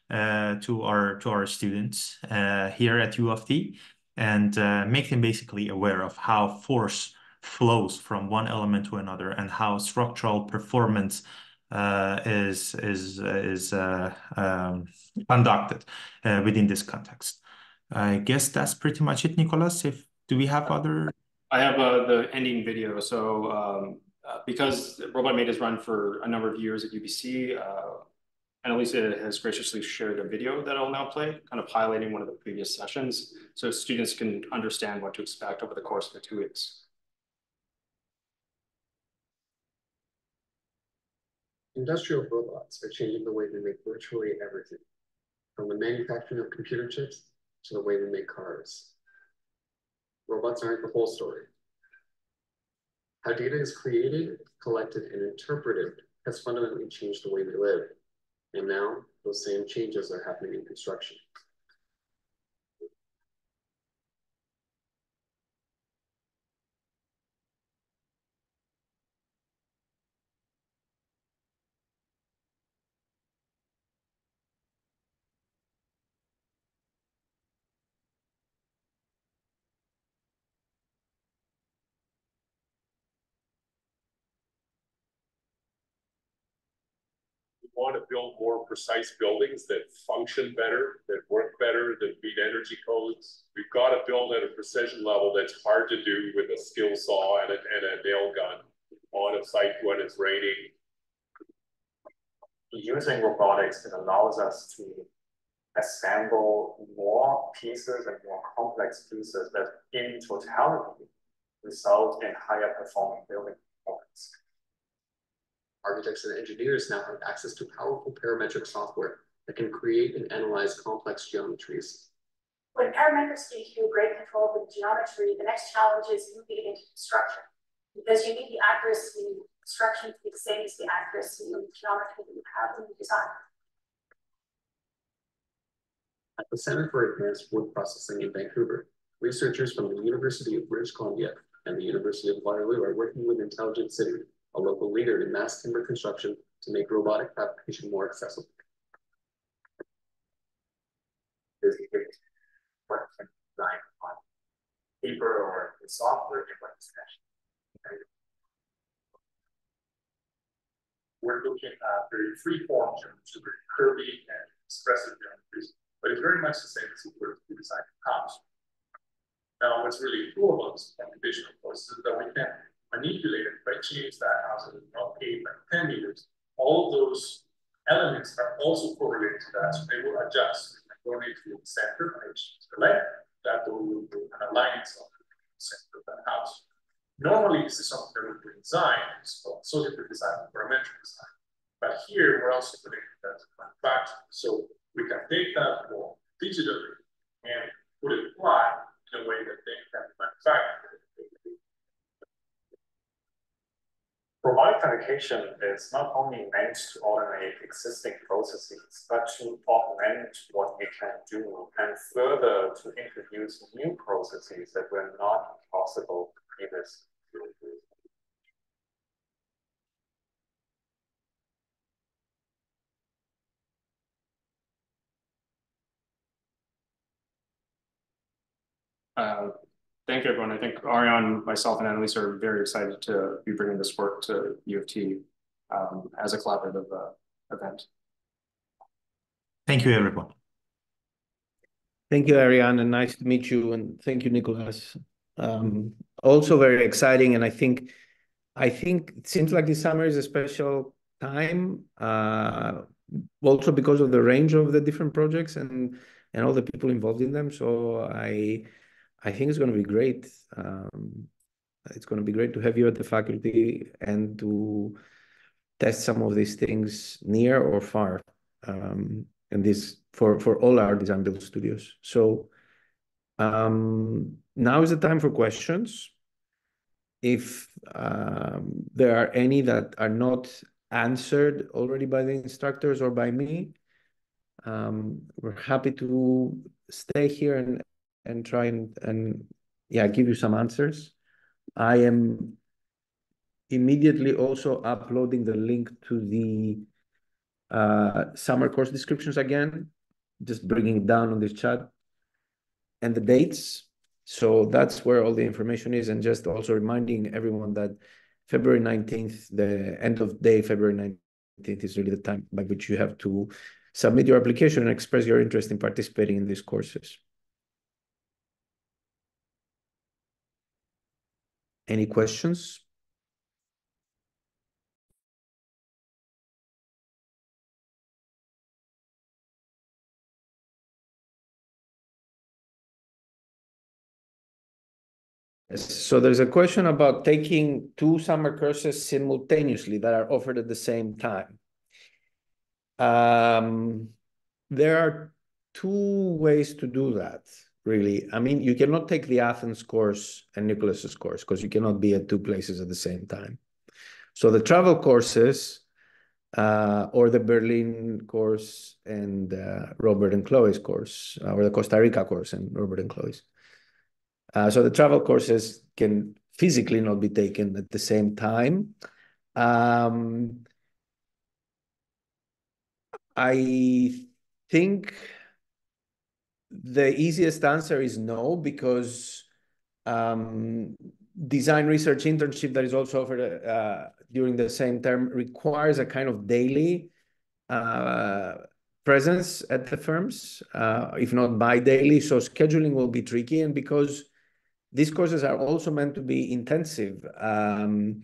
uh, to, our, to our students uh, here at U of T and uh, make them basically aware of how force flows from one element to another and how structural performance Uh, is is is uh, um, conducted uh, within this context. I guess that's pretty much it, Nicholas. If do we have other? I have uh, the ending video. So um, uh, because Robot Made has run for a number of years at U B C, uh, AnnaLisa has graciously shared a video that I'll now play, kind of highlighting one of the previous sessions, so students can understand what to expect over the course of the two weeks. Industrial robots are changing the way we make virtually everything, from the manufacturing of computer chips to the way we make cars. Robots aren't the whole story. How data is created, collected, and interpreted has fundamentally changed the way we live. And now, those same changes are happening in construction. Want to build more precise buildings that function better, that work better, that meet energy codes. We've got to build at a precision level that's hard to do with a skill saw and a, and a nail gun on a site when it's raining. Using robotics, it allows us to assemble more pieces and more complex pieces that in totality result in higher performing building components. Architects and engineers now have access to powerful parametric software that can create and analyze complex geometries. When parametrics give you great control of the geometry, the next challenge is moving it into construction, because you need the accuracy in construction to be the same as the accuracy of the geometry that you have in design. At the Center for Advanced Wood Processing in Vancouver, researchers from the University of British Columbia and the University of Waterloo are working with Intelligent City, a local leader in mass timber construction, to make robotic fabrication more accessible. Is it what can be designed on paper or in software, and what is actually? We're looking at very free form terms, very curvy and expressive geometries, but it's very much the same as if we were designing comps. Now, what's really cool about this computational process is that we can manipulated by change that house in about eight and ten meters. All those elements are also correlated to that, so they will adjust and donate to the center and to the left, that there will be an alliance of the center of that house. Normally, this is something that we do in design, it's called social design, environmental design. But here, we're also connecting that to manufacturing. So we can take that more digitally and put it applied in a way that they can manufacture. Provide communication is not only meant to automate existing processes, but to augment what we can do and further to introduce new processes that were not possible previously. Uh, Thank you, everyone. I think Aryan, myself, and AnnaLisa are very excited to be bringing this work to U of T um, as a collaborative uh, event. Thank you, everyone. Thank you, Aryan, and nice to meet you. And thank you, Nicholas. Um, also very exciting, and I think I think it seems like this summer is a special time, uh, also because of the range of the different projects and and all the people involved in them. So I. I think it's going to be great. Um, it's going to be great to have you at the faculty and to test some of these things near or far, um, and this for, for all our Design Build studios. So um, now is the time for questions. If um, there are any that are not answered already by the instructors or by me, um, we're happy to stay here and and try and, and yeah, give you some answers. I am immediately also uploading the link to the uh, summer course descriptions again, just bringing it down on this chat, and the dates. So that's where all the information is. And just also reminding everyone that February nineteenth, the end of day, February nineteenth is really the time by which you have to submit your application and express your interest in participating in these courses. Any questions? So there's a question about taking two summer courses simultaneously that are offered at the same time. Um, there are two ways to do that. Really, I mean, you cannot take the Athens course and Nicholas's course because you cannot be at two places at the same time. So the travel courses uh, or the Berlin course and uh, Robert and Chloe's course, uh, or the Costa Rica course and Robert and Chloe's. Uh, so the travel courses can physically not be taken at the same time. Um, I think... The easiest answer is no, because um, design research internship that is also offered uh, during the same term requires a kind of daily uh, presence at the firms, uh, if not bi-daily. So scheduling will be tricky. And because these courses are also meant to be intensive, um,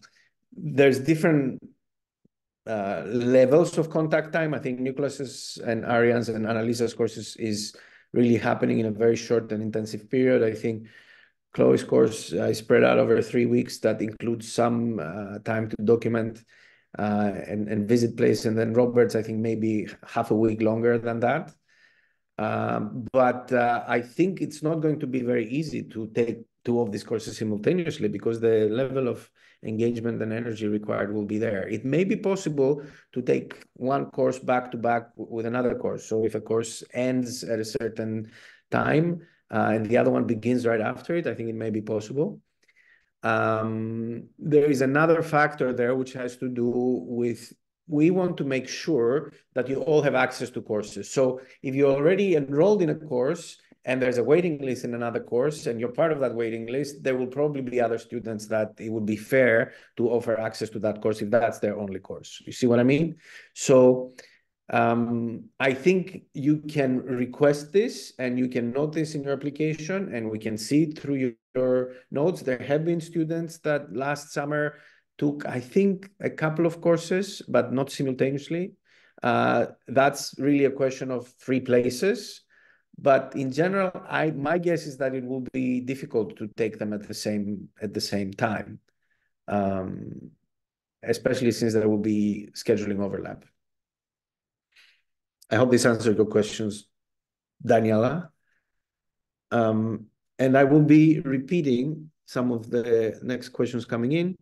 there's different uh, levels of contact time. I think Nicholas's and Aryan's and AnnaLisa's courses is really happening in a very short and intensive period. I think Chloe's course uh, is spread out over three weeks. That includes some uh, time to document uh, and, and visit place. And then Robert's, I think, maybe half a week longer than that. Um, but uh, I think it's not going to be very easy to take two of these courses simultaneously because the level of engagement and energy required will be there. It may be possible to take one course back to back with another course. So if a course ends at a certain time uh, and the other one begins right after it, I think it may be possible. Um, there is another factor there which has to do with, we want to make sure that you all have access to courses. So if you're already enrolled in a course, and there's a waiting list in another course, and you're part of that waiting list, there will probably be other students that it would be fair to offer access to that course if that's their only course. You see what I mean? So um, I think you can request this, and you can note this in your application, and we can see through your, your notes. There have been students that last summer took, I think, a couple of courses, but not simultaneously. Uh, that's really a question of free places. But in general, I, my guess is that it will be difficult to take them at the same at the same time, um, especially since there will be scheduling overlap. I hope this answered your questions, Daniela. Um, and I will be repeating some of the next questions coming in.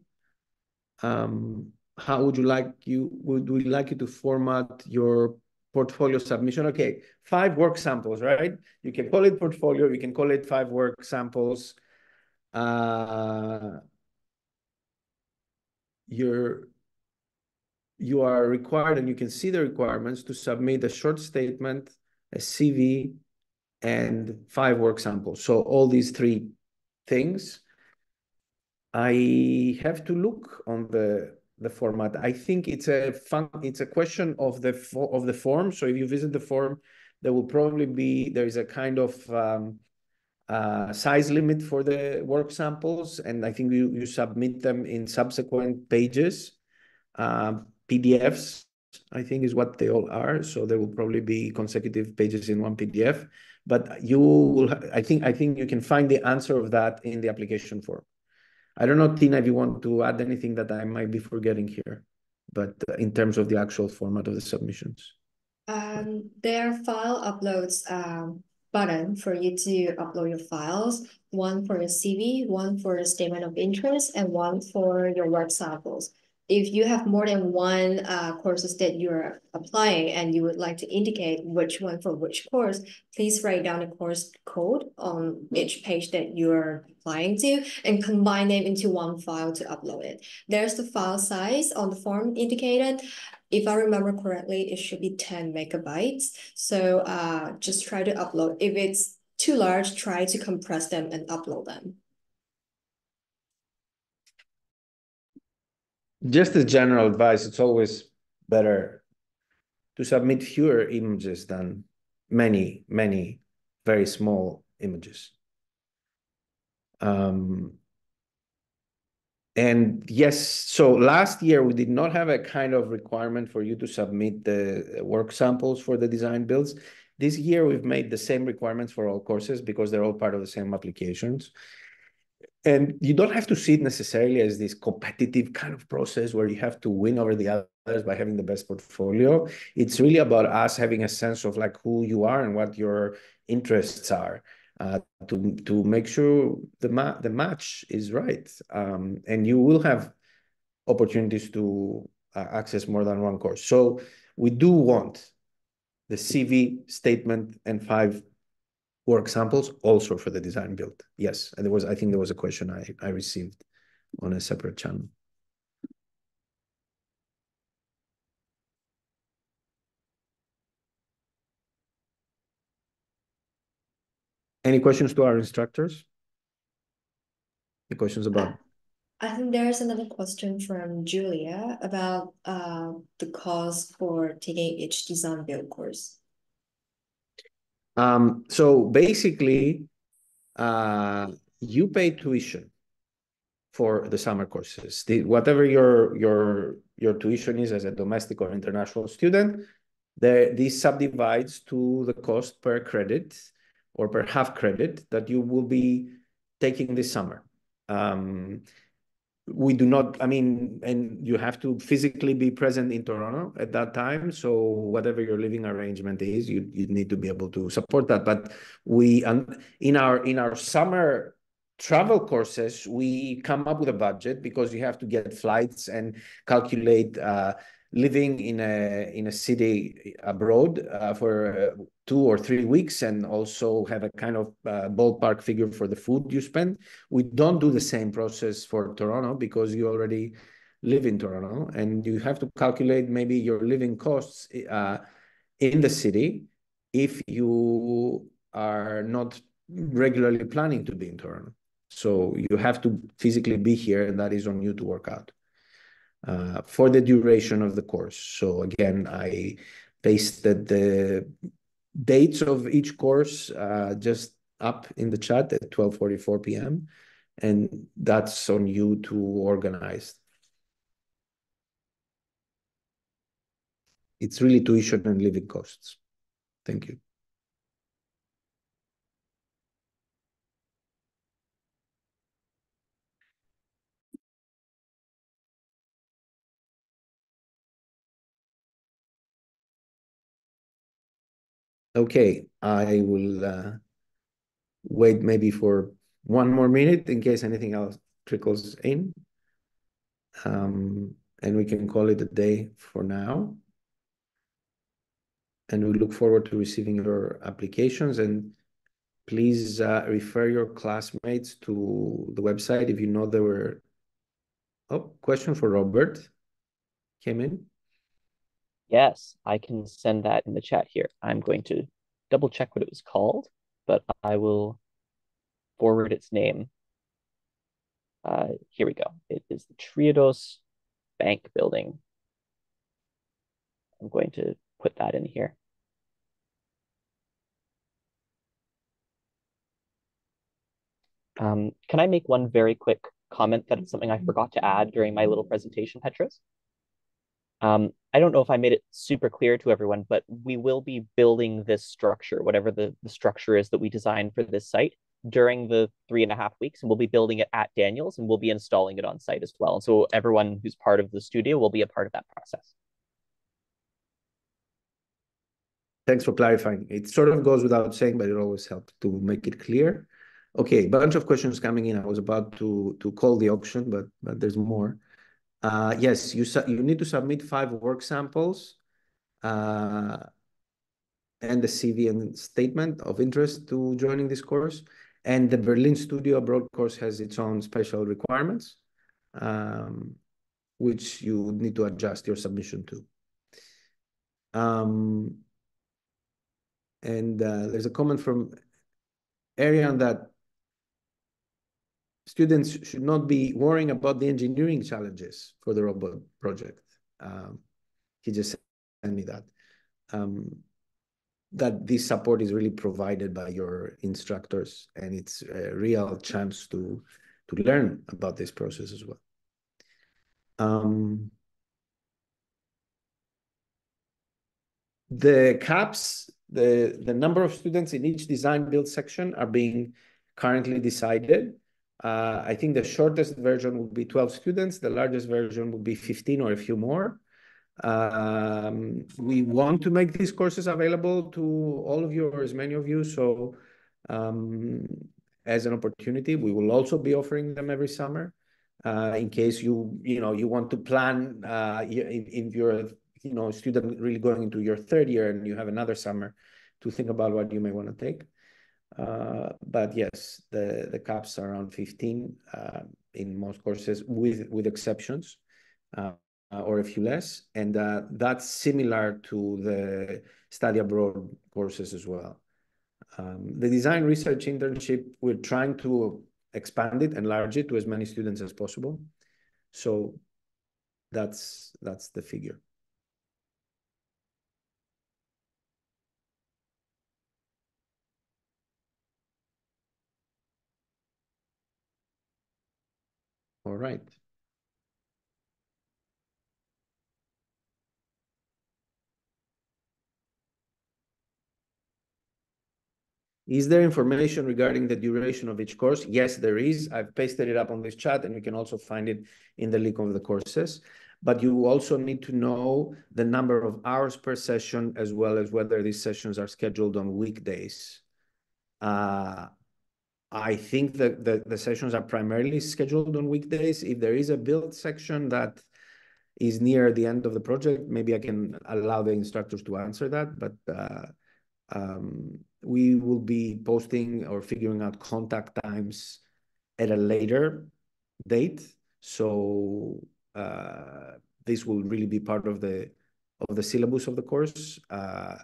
Um, how would you like you would we like you to format your portfolio submission? Okay, five work samples, right? You can call it portfolio, you can call it five work samples. Uh, you're, you are required, and you can see the requirements, to submit a short statement, a C V, and five work samples. So all these three things. I have to look on the the format. I think it's a fun, it's a question of the of the form. So if you visit the form, there will probably be there is a kind of um, uh, size limit for the work samples, and I think you you submit them in subsequent pages, uh, P D Fs. I think is what they all are. So there will probably be consecutive pages in one P D F. But you will, I think I think you can find the answer of that in the application form. I don't know, Tina, if you want to add anything that I might be forgetting here, but in terms of the actual format of the submissions. Um, there are file uploads um, button for you to upload your files, one for your C V, one for a statement of interest, and one for your work samples. If you have more than one uh, courses that you're applying and you would like to indicate which one for which course, please write down the course code on each page that you're applying to and combine them into one file to upload it. There's the file size on the form indicated. If I remember correctly, it should be ten megabytes. So uh, just try to upload. If it's too large, try to compress them and upload them. Just as general advice, it's always better to submit fewer images than many, many very small images. Um, and yes, so last year we did not have a kind of requirement for you to submit the work samples for the design builds. This year we've made the same requirements for all courses because they're all part of the same applications. And you don't have to see it necessarily as this competitive kind of process where you have to win over the others by having the best portfolio. It's really about us having a sense of like who you are and what your interests are, uh, to, to make sure the, ma the match is right. Um, and you will have opportunities to uh, access more than one course. So we do want the C V, statement, and five work samples also for the design build. Yes, and there was, I think there was a question I, I received on a separate channel. Any questions to our instructors? The questions about? I think there's another question from Julia about uh, the cost for taking each design build course. Um, so basically, uh, you pay tuition for the summer courses. The, whatever your your your tuition is as a domestic or international student, the, this subdivides to the cost per credit or per half credit that you will be taking this summer. Um, we do not, I mean, and you have to physically be present in Toronto at that time. So whatever your living arrangement is, you, you need to be able to support that. But we, um, in our in our summer travel courses, we come up with a budget because you have to get flights and calculate uh, living in a, in a city abroad uh, for uh, two or three weeks and also have a kind of uh, ballpark figure for the food you spend. We don't do the same process for Toronto because you already live in Toronto and you have to calculate maybe your living costs uh, in the city if you are not regularly planning to be in Toronto. So you have to physically be here and that is on you to work out. Uh, for the duration of the course. So again, I pasted the dates of each course uh, just up in the chat at twelve forty-four p m And that's on you to organize. It's really tuition and living costs. Thank you. Okay, I will uh, wait maybe for one more minute in case anything else trickles in. Um, and we can call it a day for now. And we look forward to receiving your applications. And please uh, refer your classmates to the website if you know there were... Oh, question for Robert came in. Yes, I can send that in the chat here. I'm going to double check what it was called, but I will forward its name. Uh, here we go. It is the Triodos Bank Building. I'm going to put that in here. Um, can I make one very quick comment that is something I forgot to add during my little presentation, Petros? Um, I don't know if I made it super clear to everyone, but we will be building this structure, whatever the, the structure is that we designed for this site during the three and a half weeks. And we'll be building it at Daniels and we'll be installing it on site as well. And so everyone who's part of the studio will be a part of that process. Thanks for clarifying. It sort of goes without saying, but it always helps to make it clear. Okay, bunch of questions coming in. I was about to, to call the auction, but, but there's more. Uh, yes, you, you need to submit five work samples uh, and a C V and statement of interest to joining this course. And the Berlin Studio Abroad course has its own special requirements, um, which you need to adjust your submission to. Um, and uh, there's a comment from Aryan that students should not be worrying about the engineering challenges for the robot project. Um, he just sent me that. Um, that this support is really provided by your instructors and it's a real chance to, to learn about this process as well. Um, the caps, the, the number of students in each design build section are being currently decided. Uh, I think the shortest version would be twelve students. The largest version would be fifteen or a few more. Um, we want to make these courses available to all of you or as many of you. So um, as an opportunity, we will also be offering them every summer uh, in case you, you know, you want to plan uh, if you're a you know, student really going into your third year and you have another summer to think about what you may want to take. Uh, but yes, the, the caps are around fifteen uh, in most courses with, with exceptions uh, or a few less. And uh, that's similar to the study abroad courses as well. Um, the design research internship, we're trying to expand it, enlarge it to as many students as possible. So that's, that's the figure. All right. Is there information regarding the duration of each course? Yes, there is. I've pasted it up on this chat and you can also find it in the link of the courses. But you also need to know the number of hours per session as well as whether these sessions are scheduled on weekdays. Uh, I think that the, the sessions are primarily scheduled on weekdays. If there is a build section that is near the end of the project, maybe I can allow the instructors to answer that, but uh, um, we will be posting or figuring out contact times at a later date. So uh, this will really be part of the, of the syllabus of the course. Uh,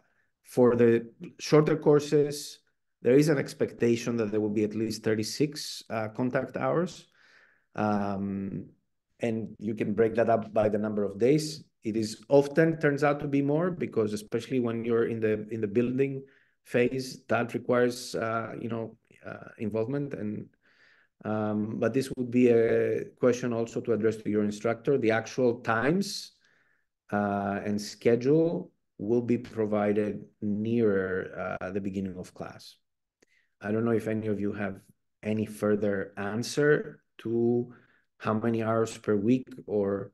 for the shorter courses, there is an expectation that there will be at least thirty-six uh, contact hours. Um, and you can break that up by the number of days. It is often turns out to be more because especially when you're in the in the building phase, that requires, uh, you know, uh, involvement. And um, but this would be a question also to address to your instructor, the actual times uh, and schedule will be provided nearer uh, the beginning of class. I don't know if any of you have any further answer to how many hours per week or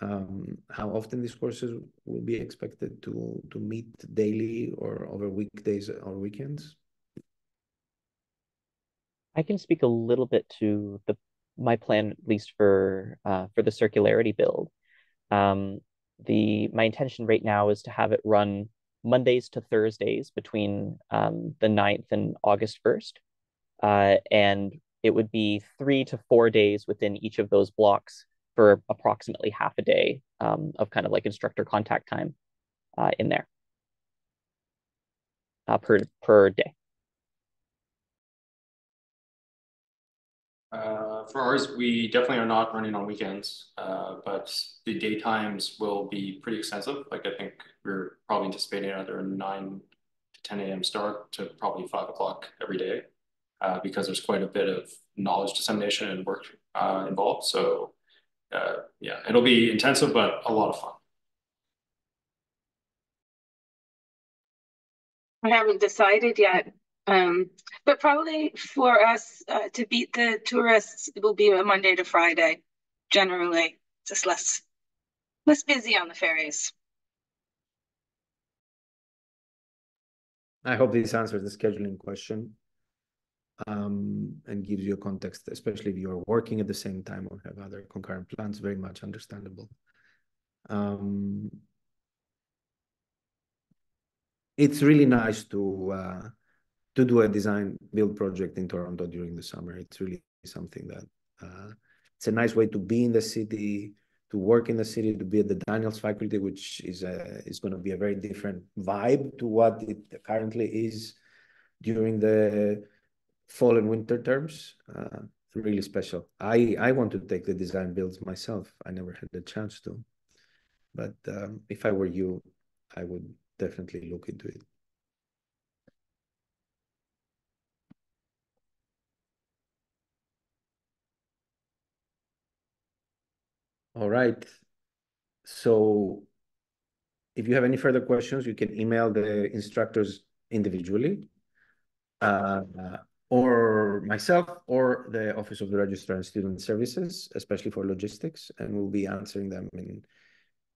um, how often these courses will be expected to, to meet daily or over weekdays or weekends. I can speak a little bit to the my plan, at least for uh, for the circularity build. Um, the my intention right now is to have it run Mondays to Thursdays between um, the ninth and August first. Uh, and it would be three to four days within each of those blocks for approximately half a day um, of kind of like instructor contact time uh, in there uh, per, per day. Uh, for ours, we definitely are not running on weekends, uh, but the daytimes will be pretty extensive. Like I think we're probably anticipating another nine to ten A M start to probably five o'clock every day, uh, because there's quite a bit of knowledge dissemination and work uh, involved. So uh, yeah, it'll be intensive, but a lot of fun. I haven't decided yet. Um, but probably for us uh, to beat the tourists, it will be a Monday to Friday, generally, just less, less busy on the ferries. I hope this answers the scheduling question um, and gives you context, especially if you're working at the same time or have other concurrent plans, very much understandable. Um, it's really nice to... Uh, to do a design build project in Toronto during the summer. It's really something that, uh, it's a nice way to be in the city, to work in the city, to be at the Daniels faculty, which is a, is gonna be a very different vibe to what it currently is during the fall and winter terms. Uh, really special. I, I want to take the design builds myself. I never had the chance to, but um, if I were you, I would definitely look into it. All right. So if you have any further questions, you can email the instructors individually uh, or myself or the Office of the Registrar and Student Services, especially for logistics, and we'll be answering them in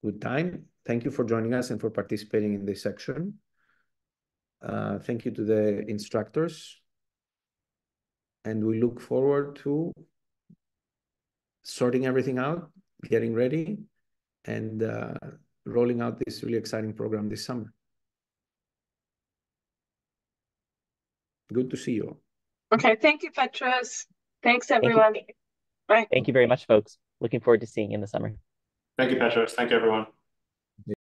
good time. Thank you for joining us and for participating in this section. Uh, thank you to the instructors. And we look forward to sorting everything out, getting ready, and uh, rolling out this really exciting program this summer. Good to see you all. Okay, thank you, Petros. Thanks, everyone. Thank you. Bye. Thank you very much, folks. Looking forward to seeing you in the summer. Thank you, Petros. Thank you, everyone.